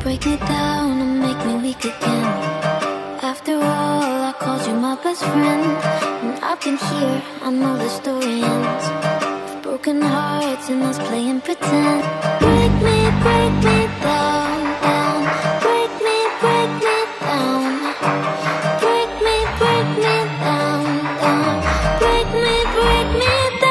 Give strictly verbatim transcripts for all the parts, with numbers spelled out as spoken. break me down and make me weak again. After all, I called you my best friend, and I've been here, I know the story ends. With broken hearts and us playing pretend. Break me, break me down, down. Break me, break me down. Break me, break me down, down. Break me, break me down.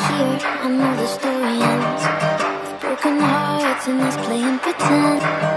I know the story ends with broken hearts and us playing pretend.